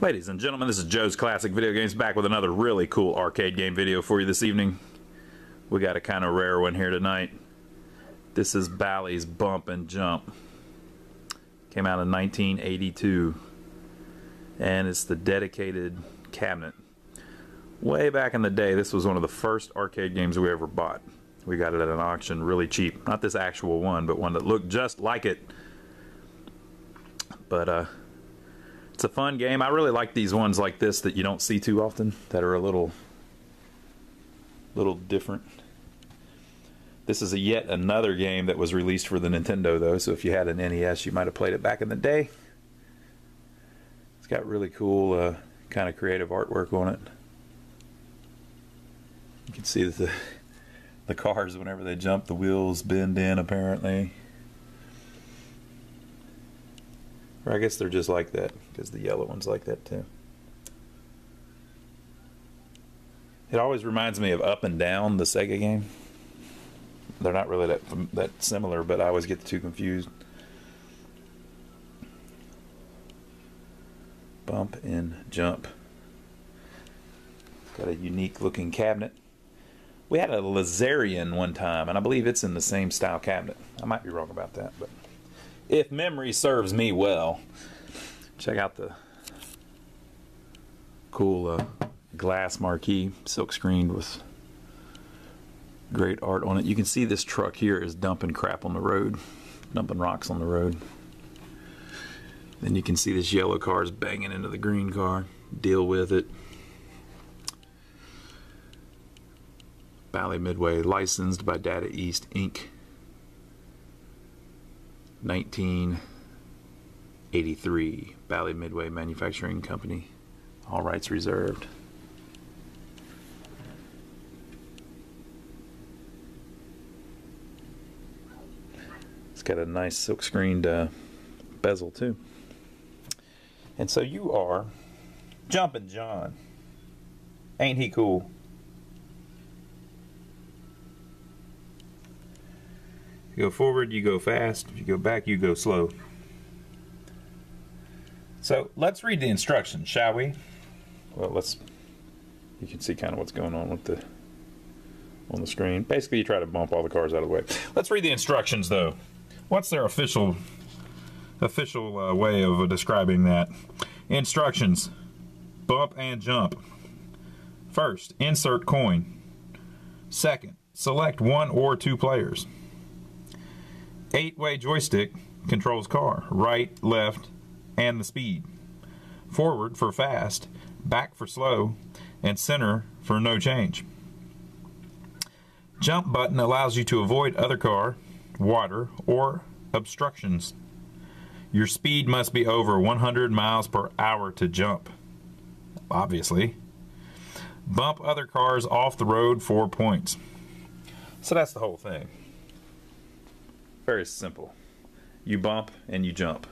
Ladies and gentlemen, this is Joe's Classic Video Games, back with another really cool arcade game video for you this evening. We got a kind of rare one here tonight. This is Bally's Bump and Jump. Came out in 1982. And it's the dedicated cabinet. Way back in the day, this was one of the first arcade games we ever bought. We got it at an auction really cheap. Not this actual one, but one that looked just like it. But, it's a fun game. I really like these ones like this that you don't see too often, that are a little different. This is yet another game that was released for the Nintendo, though, so if you had an NES, you might have played it back in the day. It's got really cool kind of creative artwork on it. You can see that the cars, whenever they jump, the wheels bend in, apparently. Or I guess they're just like that, because the yellow one's like that too. It always reminds me of Up and Down, the Sega game. They're not really that similar, but I always get the two confused. Bump and Jump. Got a unique looking cabinet. We had a Lazarian one time, and I believe it's in the same style cabinet. I might be wrong about that, but if memory serves me well. Check out the cool glass marquee, silk screened with great art on it. You can see this truck here is dumping crap on the road, dumping rocks on the road. Then you can see this yellow car is banging into the green car. Deal with it. Bally Midway, licensed by Data East, Inc. 1983, Bally Midway Manufacturing Company, all rights reserved. It's got a nice silk screened bezel too. And so you are Jumpin' John. Ain't he cool? If you go forward, you go fast. If you go back, you go slow. So let's read the instructions, shall we? Well, let's. You can see kind of what's going on with on the screen. Basically, you try to bump all the cars out of the way. Let's read the instructions, though. What's their official way of describing that? Instructions: bump and jump. First, insert coin. Second, select one or two players. 8-way joystick controls car, right, left, and the speed. Forward for fast, back for slow, and center for no change. Jump button allows you to avoid other car, water, or obstructions. Your speed must be over 100 miles per hour to jump, obviously. Bump other cars off the road for points. So that's the whole thing. Very simple. You bump and you jump.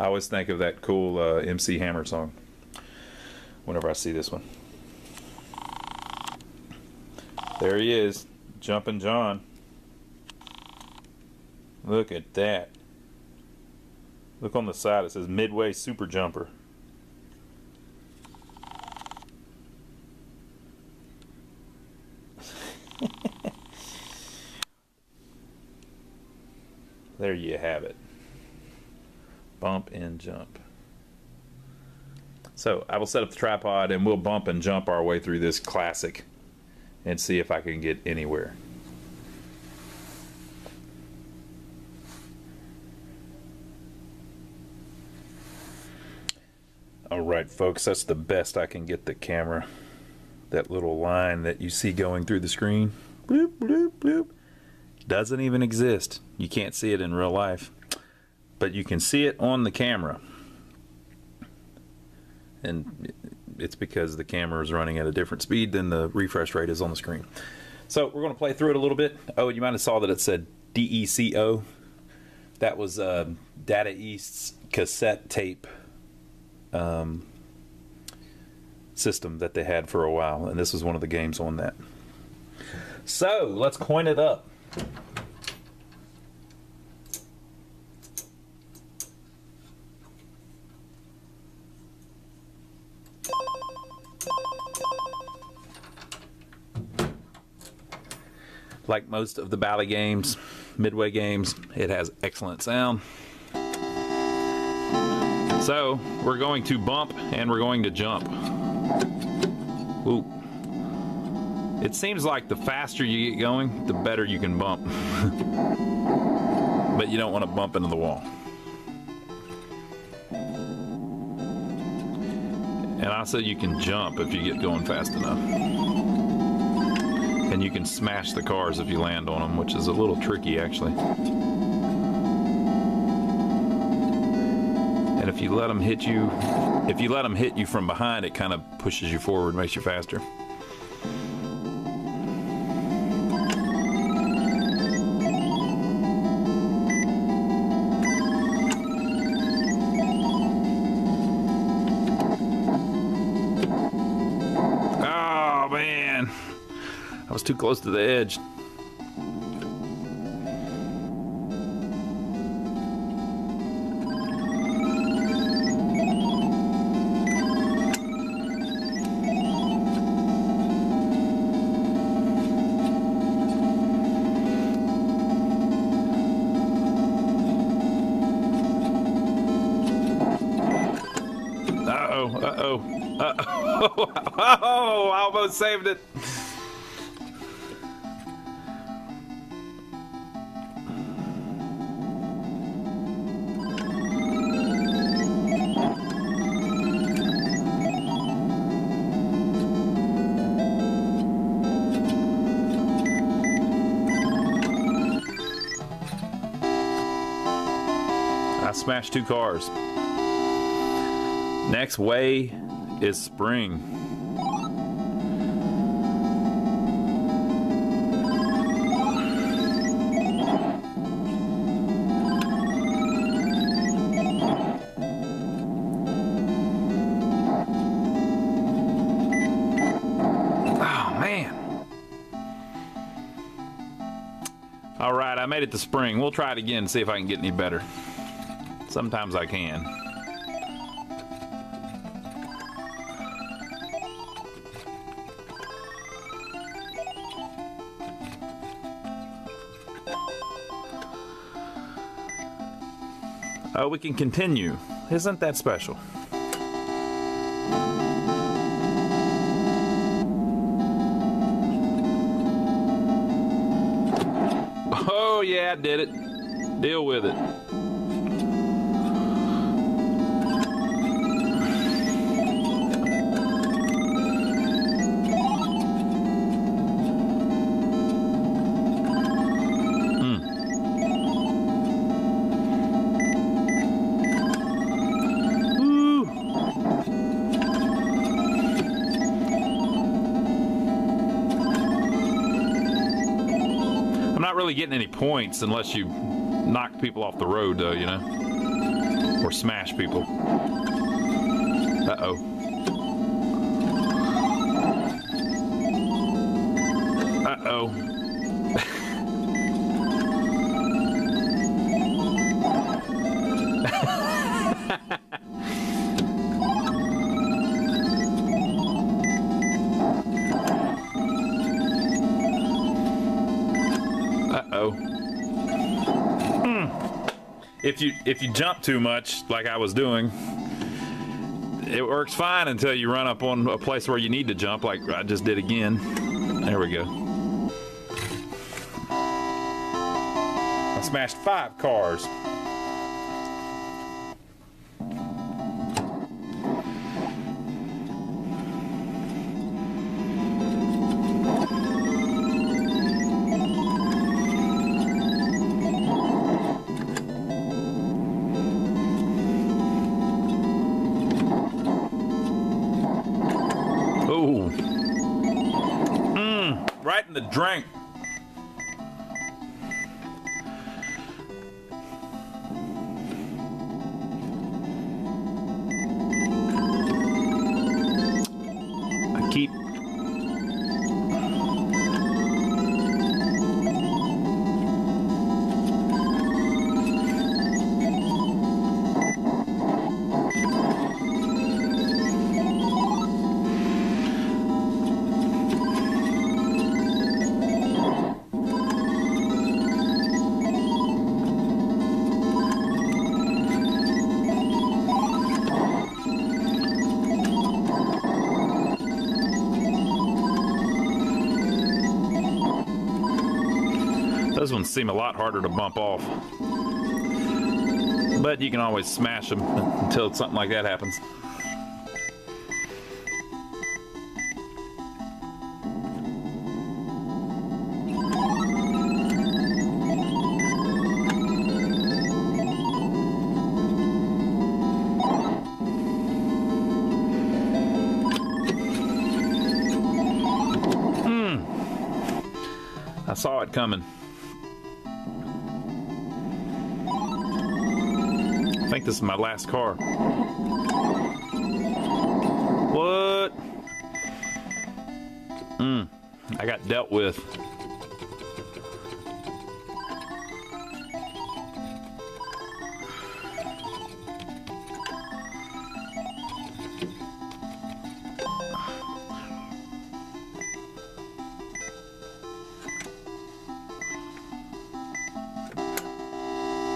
I always think of that cool MC Hammer song whenever I see this one. There he is, Jumpin' John. Look at that. Look on the side, it says Midway Super Jumper. There you have it. Bump and jump. So I will set up the tripod and we'll bump and jump our way through this classic and see if I can get anywhere. Alright folks, that's the best I can get the camera. That little line that you see going through the screen. Bloop, bloop, bloop. Doesn't even exist. You can't see it in real life, but you can see it on the camera, and it's because the camera is running at a different speed than the refresh rate is on the screen. So we're going to play through it a little bit. Oh, you might have saw that it said DECO. That was Data East's cassette tape system that they had for a while, and this was one of the games on that. So let's coin it up. Like most of the Bally games, Midway games, it has excellent sound. So we're going to bump and we're going to jump. Ooh. It seems like the faster you get going, the better you can bump. But you don't want to bump into the wall. And also you can jump if you get going fast enough. And you can smash the cars if you land on them, which is a little tricky actually. And if you let them hit you, if you let them hit you from behind, it kind of pushes you forward, makes you faster. I was too close to the edge. Uh-oh, uh-oh, uh-oh. Oh, I almost saved it. Smash two cars. Next way is spring. Oh man. All right, I made it to spring. We'll try it again and see if I can get any better. Sometimes I can. Oh, we can continue. Isn't that special? Oh yeah, I did it. Deal with it. Really getting any points unless you knock people off the road though, you know, or smash people. Uh-oh. Uh-oh. If you jump too much, like I was doing, it works fine until you run up on a place where you need to jump, like I just did again. There we go. I smashed 5 cars. Right in the drink. I keep. Those ones seem a lot harder to bump off. But you can always smash them until something like that happens. I saw it coming. I think this is my last car. What? I got dealt with.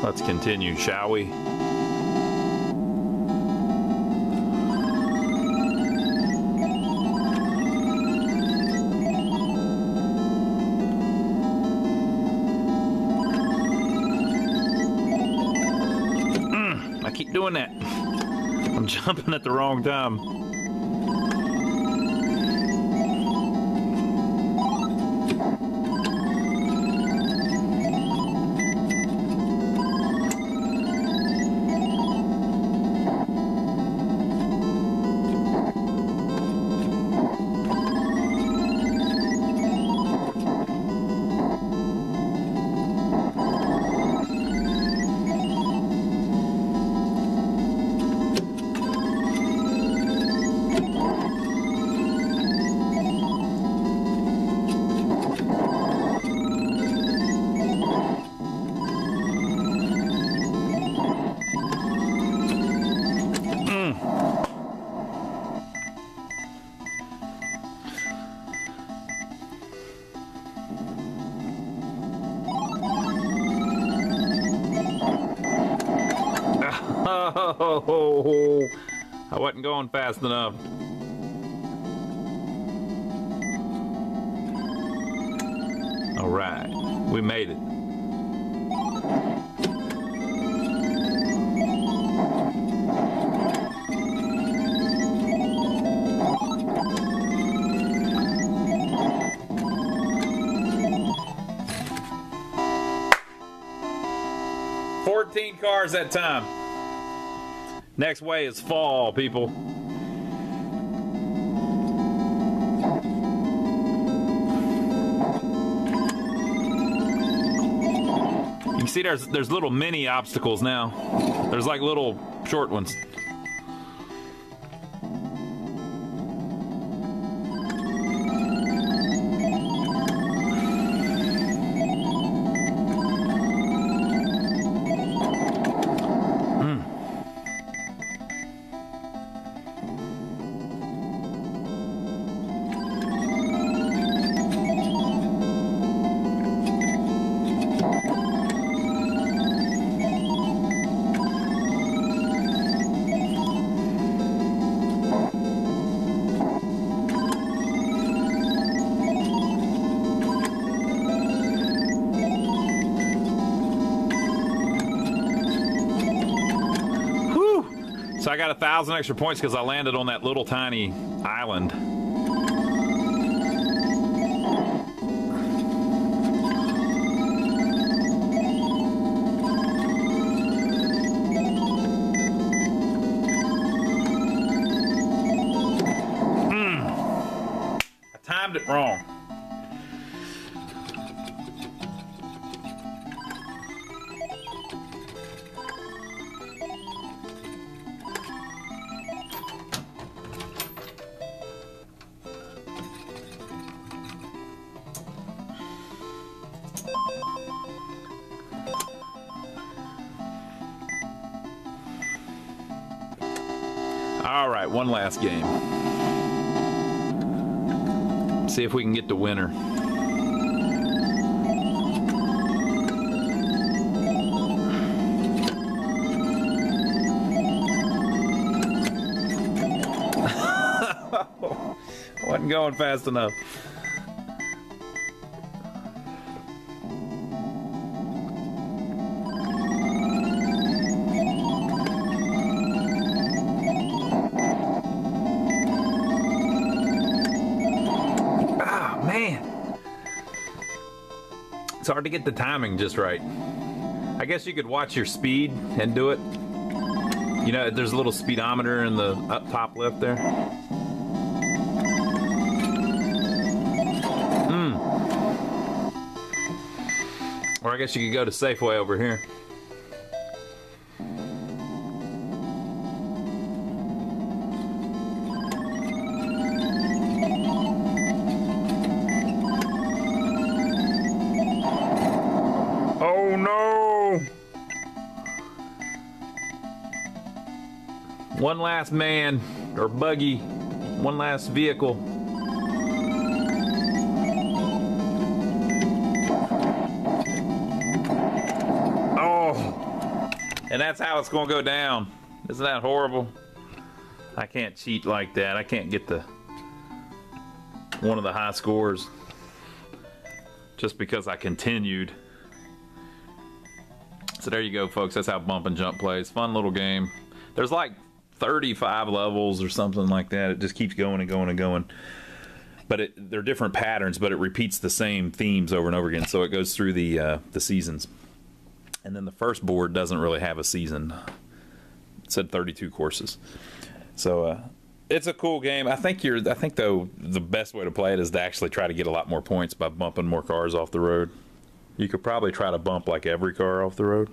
Let's continue, shall we? I keep doing that. I'm jumping at the wrong time. Oh, I wasn't going fast enough. All right, we made it. Cars that time. Next way is fall, people. You can see there's little mini obstacles now. There's like little short ones. So I got 1,000 extra points because I landed on that little tiny island. I timed it wrong. All right, one last game. Let's see if we can get the winner. Wasn't going fast enough. It's hard to get the timing just right. I guess you could watch your speed and do it. You know, there's a little speedometer in the up top left there. Or I guess you could go to Safeway over here. Oh no! One last man, or buggy, one last vehicle. And that's how it's gonna go down. Isn't that horrible? I can't cheat like that. I can't get the one of the high scores just because I continued. So there you go, folks. That's how Bump and Jump plays. Fun little game. There's like 35 levels or something like that. It just keeps going and going and going. But they're different patterns, but it repeats the same themes over and over again. So it goes through the seasons. And then the first board doesn't really have a season. It said 32 courses. So it's a cool game. I think though the best way to play it is to actually try to get a lot more points by bumping more cars off the road. You could probably try to bump like every car off the road,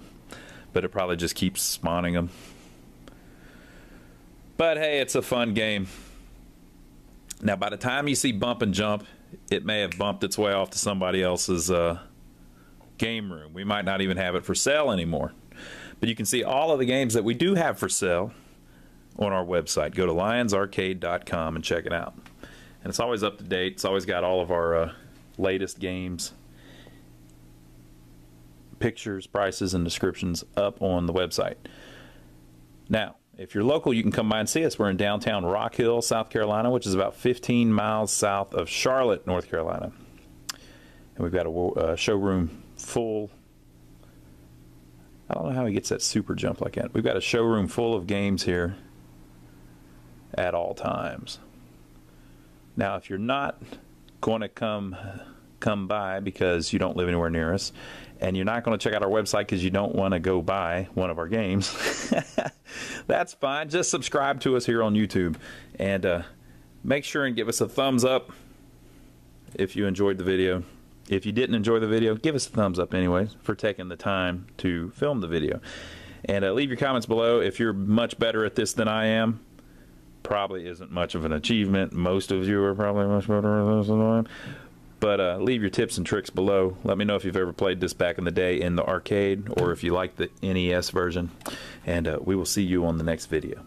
but it probably just keeps spawning them. But hey, it's a fun game. Now by the time you see Bump and Jump, it may have bumped its way off to somebody else's game room. We might not even have it for sale anymore, but you can see all of the games that we do have for sale on our website. Go to lionsarcade.com and check it out, and it's always up to date. It's always got all of our latest games, pictures, prices, and descriptions up on the website. Now if you're local, you can come by and see us. We're in downtown Rock Hill, South Carolina, which is about 15 miles south of Charlotte, North Carolina, and we've got a showroom full. I don't know how he gets that super jump like that. We've got a showroom full of games here at all times. Now if you're not going to come by because you don't live anywhere near us, and you're not going to check out our website because you don't want to go buy one of our games, that's fine. Just subscribe to us here on YouTube, and make sure and give us a thumbs up if you enjoyed the video. If you didn't enjoy the video, give us a thumbs up anyways for taking the time to film the video. And leave your comments below. If you're much better at this than I am, probably isn't much of an achievement. Most of you are probably much better at this than I am. But leave your tips and tricks below. Let me know if you've ever played this back in the day in the arcade, or if you like the NES version. And we will see you on the next video.